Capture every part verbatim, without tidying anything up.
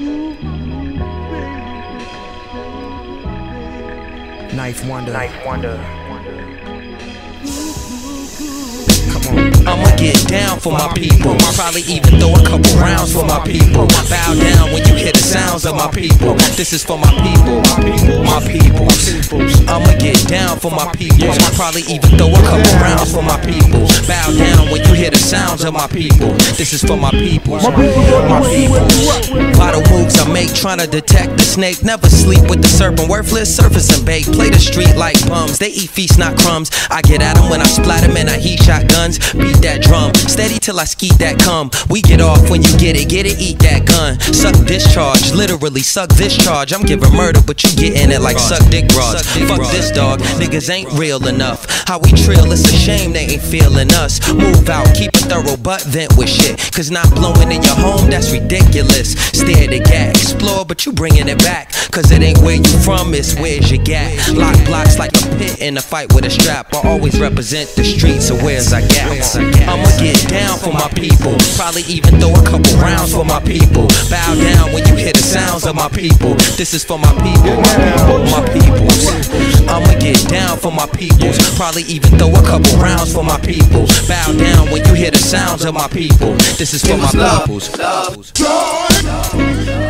ninth Wonder. ninth Wonder. I'ma get down for my people. I'll probably even throw a couple rounds for my people. Bow down when you hear the sounds of my people. This is for my people, my people. I'ma get down for my people. I'll probably even throw a couple rounds for my people. Bow down when you hear the sounds of my people. This is for my people, my people. Lot of moves I make trying to detect the snake. Never sleep with the serpent. Worthless surface and bait. Play the street like bums. They eat feast, not crumbs. I get at them when I splat them and I heat shotguns. Beat that drum, steady till I skeet that cum. We get off when you get it, get it, eat that gun. Suck discharge, literally suck discharge. I'm giving murder, but you getting it like suck dick rods. Fuck this dog, niggas ain't real enough. How we trill, it's a shame they ain't feeling us. Move out, keep a thorough butt vent with shit. Cause not blowing in your home, that's ridiculous. Stare the gap, explore, but you bringing it back. Cause it ain't where you from, it's where's your gap. Lock blocks like a pit in a fight with a strap. I always represent the streets, so where's I gap? I'ma get down for my people. Probably even throw a couple rounds for my people. Bow down when you hear the sounds of my people. This is for my people, my peoples. I'ma get down for my peoples. Probably even throw a couple rounds for my people. Bow down when you hear the sounds of my people. This is for my peoples.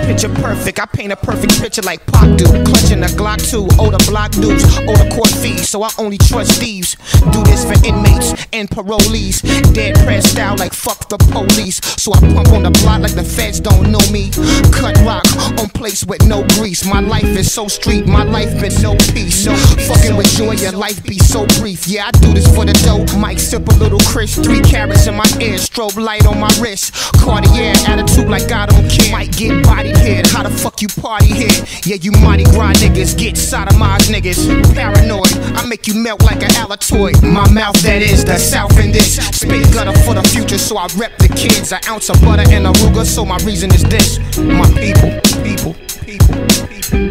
Picture perfect, I paint a perfect picture like Pac do. Clutching a Glock two, owe the block dudes, owe the court fees, so I only trust thieves. Do this for inmates and parolees. Dead press style like fuck the police. So I pump on the block like the feds don't know me. Cut rock on place with no grease. My life is so street, my life been no peace. So fucking with joy, your life be so brief. Yeah, I do this for the dough. Might sip a little crisp. Three carrots in my ear, strobe light on my wrist. Cartier attitude like I don't care. Might get bodied here. How the fuck you party here? Yeah, you Mardi Gras niggas get sodomized niggas. Paranoid, I make you melt like an alatoid. My mouth that is the south in this. Spit gutter for the future, so I rep the kids. An ounce of butter and arugula, so my reason is this. My people, people, people, people.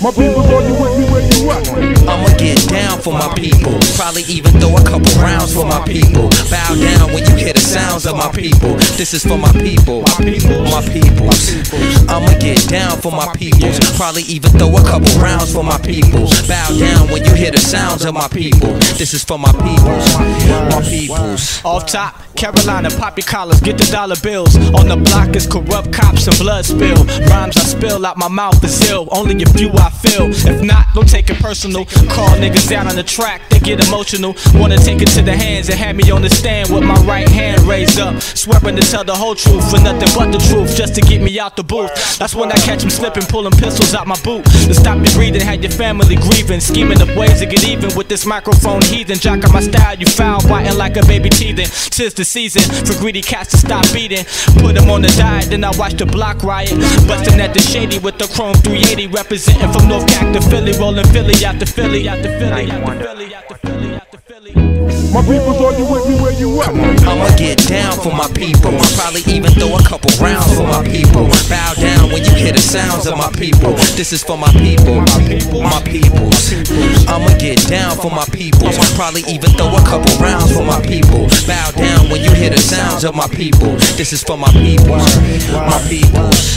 My people, are you with me where you at? I'ma get down for my people. Probably even throw a couple rounds for my people. Bow down when you hear the sounds of my people. This is for my people, my peoples. I'ma get down for my peoples. Probably even throw a couple rounds for my peoples. Bow down when you hear the sounds of my people. This is for my peoples, my peoples. Off top, Carolina, pop your collars, get the dollar bills. On the block is corrupt cops and blood spill. Rhymes I spill out my mouth is ill. Only a few I feel, if not, don't take it personal. Call niggas out on the track, they get emotional. Wanna take it to the hands and have me on the stand with my right hand raised up, swearing to tell the whole truth for nothing but the truth, just to get me out the booth. That's when I catch them slipping, pulling pistols out my boot to stop me breathing, had your family grieving, scheming of ways to get even with this microphone heathen. Jocking my style, you foul, biting like a baby teething. Tis the season for greedy cats to stop beating. Put them on the diet, then I watch the block riot, busting at the shady with the chrome three eighty, representing for North Cac to Philly, rolling Philly out to Philly, out to Philly, out to Philly, out to Philly, out to Philly. My people, are you with me where you at? I'ma get down for my people. I'll probably even throw a couple rounds for my people. Bow down when you hear the sounds of my people. This is for my people, my peoples. I'ma get down for my people. I'll probably even throw a couple rounds for my people. Bow down when you hear the sounds of my people. This is for my people, my peoples.